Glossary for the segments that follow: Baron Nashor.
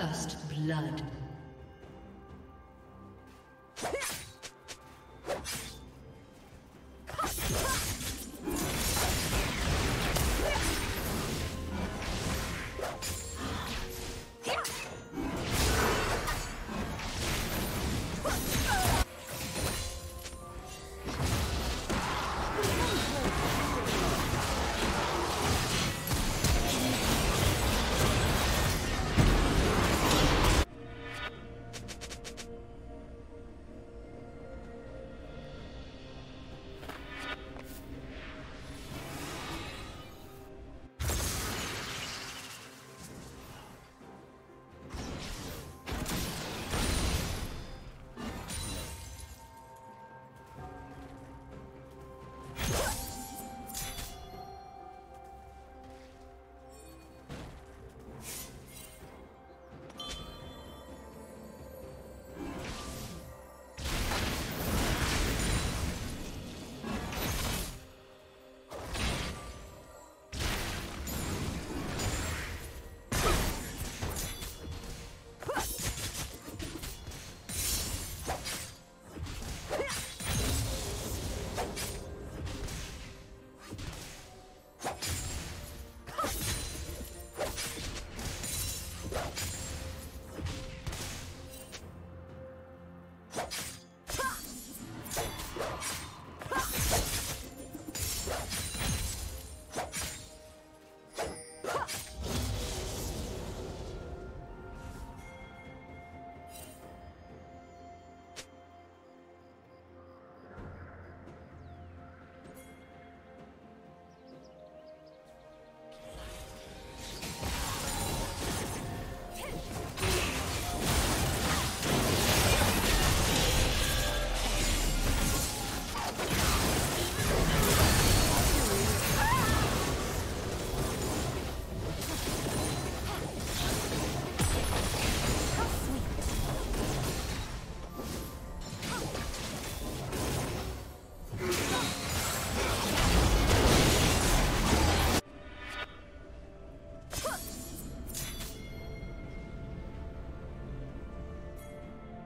First blood.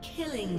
Killing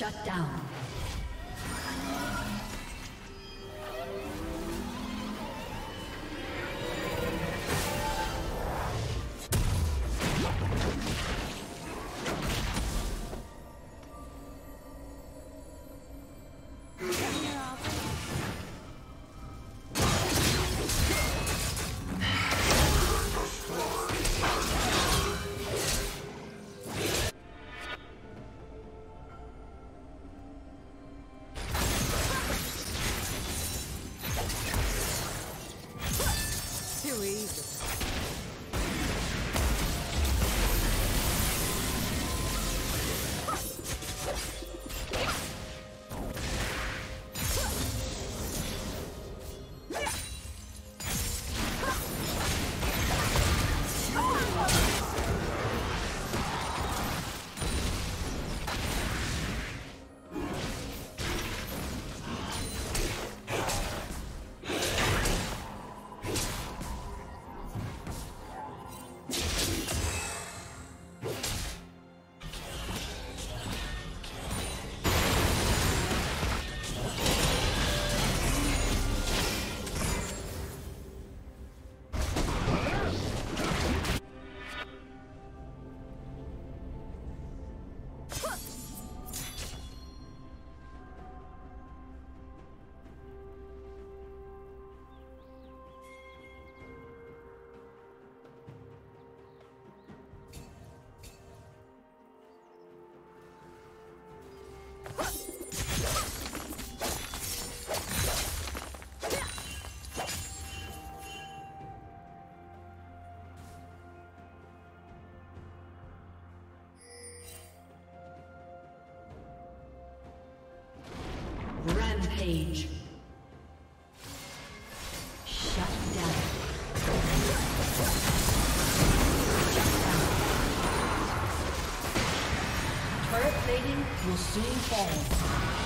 Shut down. Page. Shut down. Turret plating will soon fall.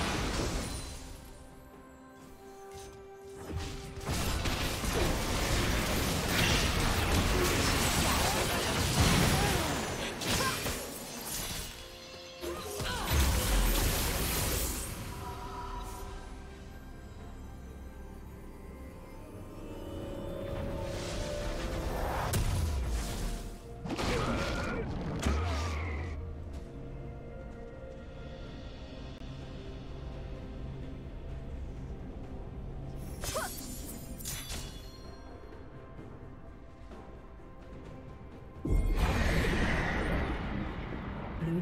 Blue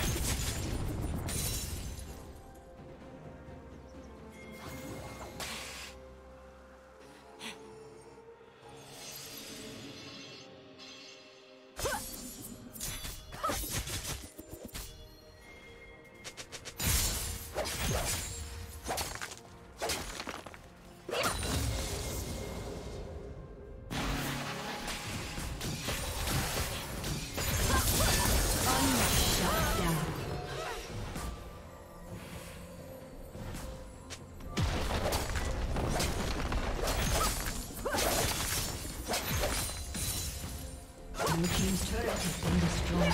Blue team's turret has been destroyed.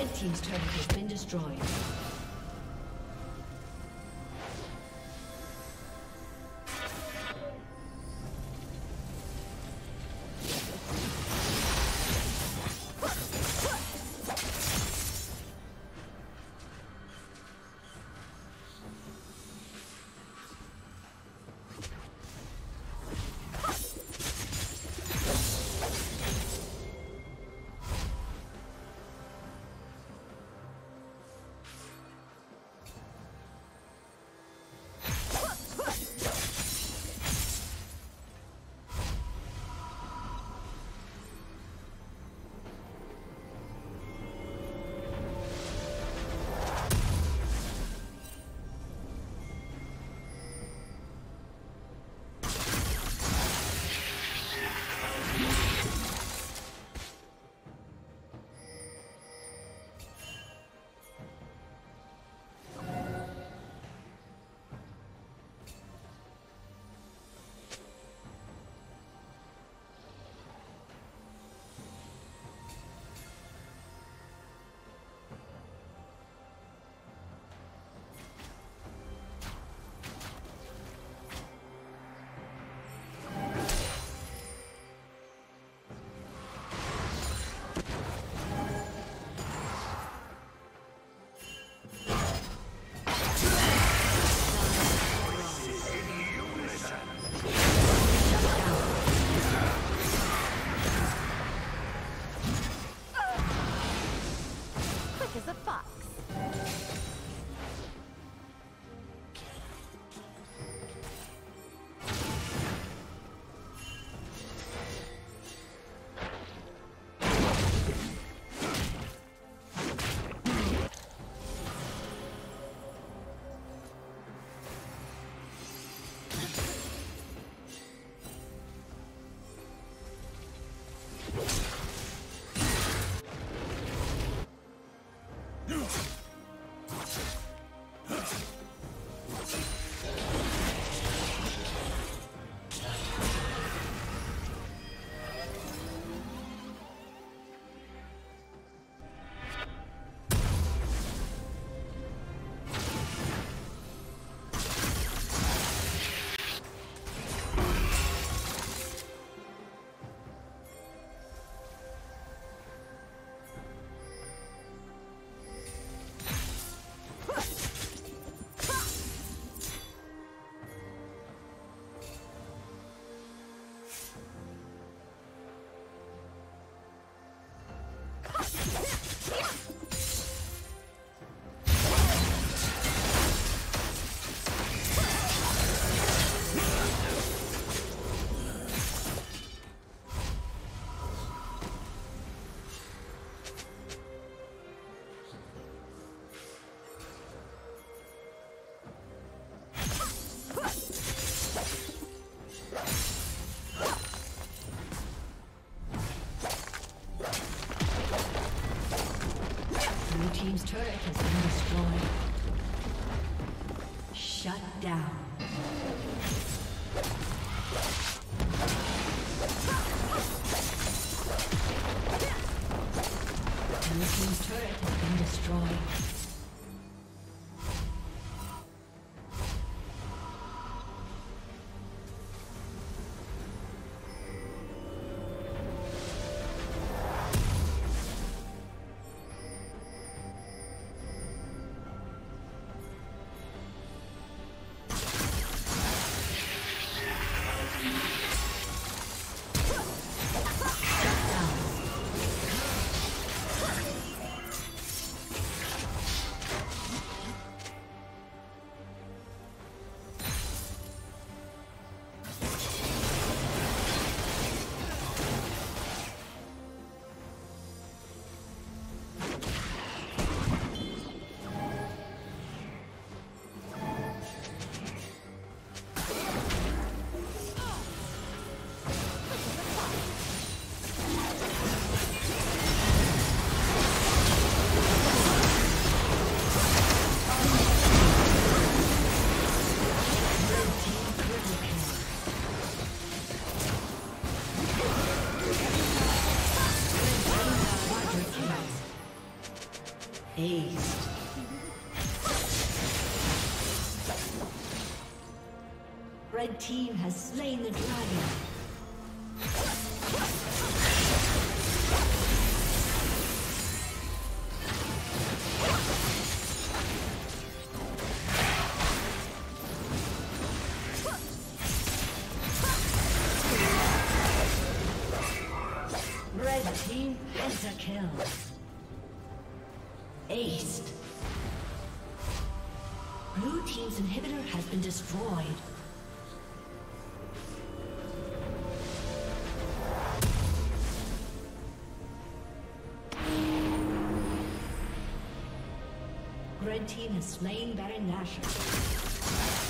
Red team's turret has been destroyed. Team's turret has been destroyed. Shut down. Blue team's turret has been destroyed. Haste. Red team has slain the dragon. Red team has slain Baron Nashor.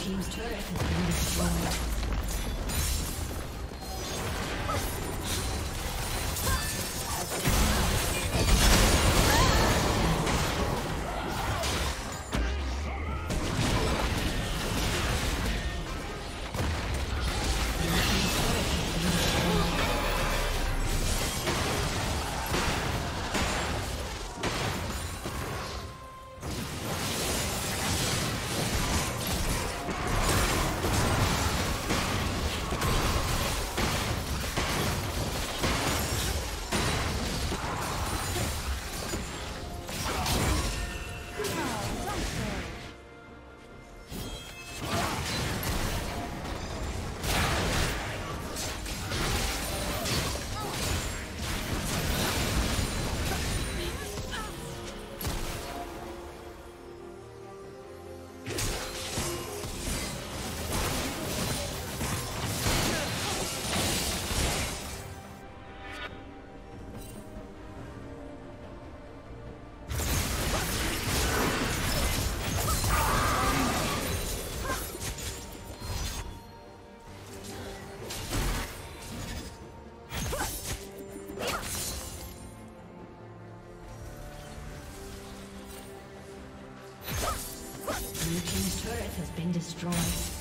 Team's turret has been destroyed. Blue team's turret has been destroyed.